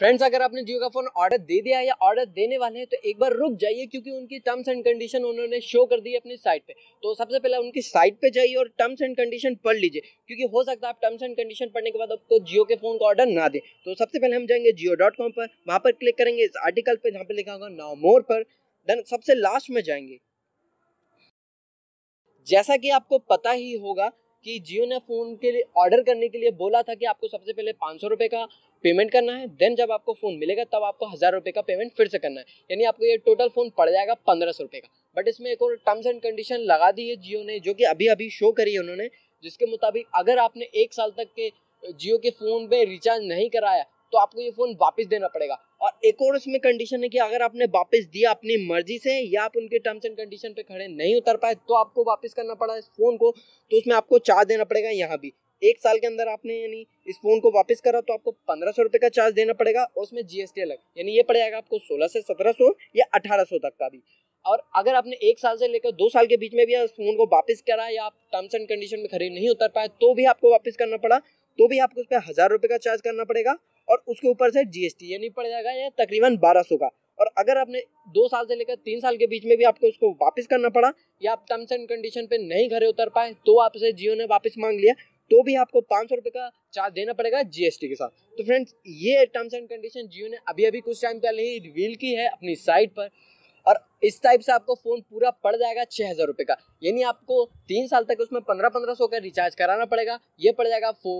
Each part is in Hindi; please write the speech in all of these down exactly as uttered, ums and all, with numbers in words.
फ्रेंड्स, अगर आपने जियो का फोन ऑर्डर दे दिया है या ऑर्डर देने वाले हैं तो एक बार रुक जाइए, क्योंकि उनकी टर्म्स एंड कंडीशन उन्होंने शो कर दी है अपनी साइट पे। तो सबसे पहले उनकी साइट पे जाइए और टर्म्स एंड कंडीशन पढ़ लीजिए, क्योंकि हो सकता है आप टर्म्स एंड कंडीशन पढ़ने के बाद आपको जियो के फोन का ऑर्डर ना दे। तो सबसे पहले हम जाएंगे जियो डॉट कॉम पर, वहाँ पर क्लिक करेंगे इस आर्टिकल पर जहाँ पर लिखा होगा नाउ मोर पर, देन सबसे लास्ट में जाएंगे। जैसा कि आपको पता ही होगा कि जियो ने फ़ोन के लिए ऑर्डर करने के लिए बोला था कि आपको सबसे पहले पाँच सौ रुपये का पेमेंट करना है, देन जब आपको फ़ोन मिलेगा तब आपको हज़ार रुपये का पेमेंट फिर से करना है, यानी आपको ये टोटल फ़ोन पड़ जाएगा पंद्रह सौ रुपये का। बट इसमें एक और टर्म्स एंड कंडीशन लगा दी है जियो ने, जो कि अभी अभी शो करी है उन्होंने, जिसके मुताबिक अगर आपने एक साल तक के जियो के फ़ोन पर रिचार्ज नहीं कराया तो आपको ये फ़ोन वापस देना पड़ेगा। और एक और उसमें कंडीशन है कि अगर आपने वापस दिया अपनी मर्जी से या आप उनके टर्म्स एंड कंडीशन पे खड़े नहीं उतर पाए तो आपको वापस करना पड़ा इस फ़ोन को, तो उसमें आपको चार्ज देना पड़ेगा। यहाँ भी एक साल के अंदर आपने यानी इस फ़ोन को वापस करा तो आपको पंद्रह सौ रुपये का चार्ज देना पड़ेगा, और उसमें जी एस टी अलग, यानी ये पड़ जाएगा आपको सोलह से सत्रह सौ या अठारह सौ तक का भी। और अगर आपने एक साल से लेकर दो साल के बीच में भी उस फ़ोन को वापस करा या आप टर्म्स एंड कंडीशन में खड़े नहीं उतर पाए तो भी आपको वापस करना पड़ा, तो भी आपको उस पर हज़ार रुपये का चार्ज करना पड़ेगा और उसके ऊपर से जीएसटी यानी पड़ जाएगा या तकरीबन बारह सौ का। और अगर आपने दो साल से लेकर तीन साल के बीच में भी आपको उसको वापस करना पड़ा या आप टर्म्स एंड कंडीशन पे नहीं घरे उतर पाए तो आपसे जियो ने वापस मांग लिया, तो भी आपको पाँच सौ रुपये का चार्ज देना पड़ेगा जीएसटी के साथ। तो फ्रेंड्स, ये टर्म्स एंड कंडीशन जियो ने अभी अभी कुछ टाइम पहले ही रिवील की है अपनी साइट पर, और इस टाइप से आपको फ़ोन पूरा पड़ जाएगा छः हज़ार रुपये का, यानी आपको तीन साल तक उसमें पंद्रह पंद्रह सौ का रिचार्ज कराना पड़ेगा। ये पड़ जाएगा फो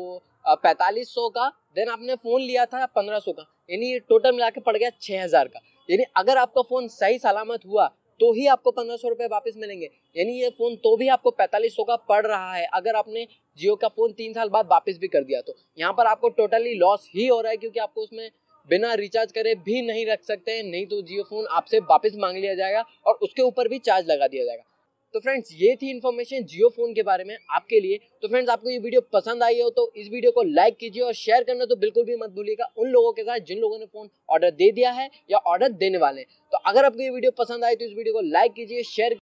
पैंतालीस सौ का, देन आपने फ़ोन लिया था पंद्रह सौ का, यानी ये टोटल मिला के पड़ गया छः हज़ार का। यानी अगर आपका फ़ोन सही सलामत हुआ तो ही आपको पंद्रह सौ रुपये वापस मिलेंगे, यानी ये फ़ोन तो भी आपको पैंतालीस सौ का पड़ रहा है अगर आपने जियो का फ़ोन तीन साल बाद वापस भी कर दिया तो। यहाँ पर आपको टोटली लॉस ही हो रहा है, क्योंकि आपको उसमें बिना रिचार्ज करे भी नहीं रख सकते हैं, नहीं तो जियो फ़ोन आपसे वापस मांग लिया जाएगा और उसके ऊपर भी चार्ज लगा दिया जाएगा। तो फ्रेंड्स, ये थी इन्फॉर्मेशन जियो फ़ोन के बारे में आपके लिए। तो फ्रेंड्स, आपको ये वीडियो पसंद आई हो तो इस वीडियो को लाइक कीजिए और शेयर करना तो बिल्कुल भी मत भूलिएगा उन लोगों के साथ जिन लोगों ने फ़ोन ऑर्डर दे दिया है या ऑर्डर देने वाले हैं। तो अगर आपको ये वीडियो पसंद आए तो इस वीडियो को लाइक कीजिए, शेयर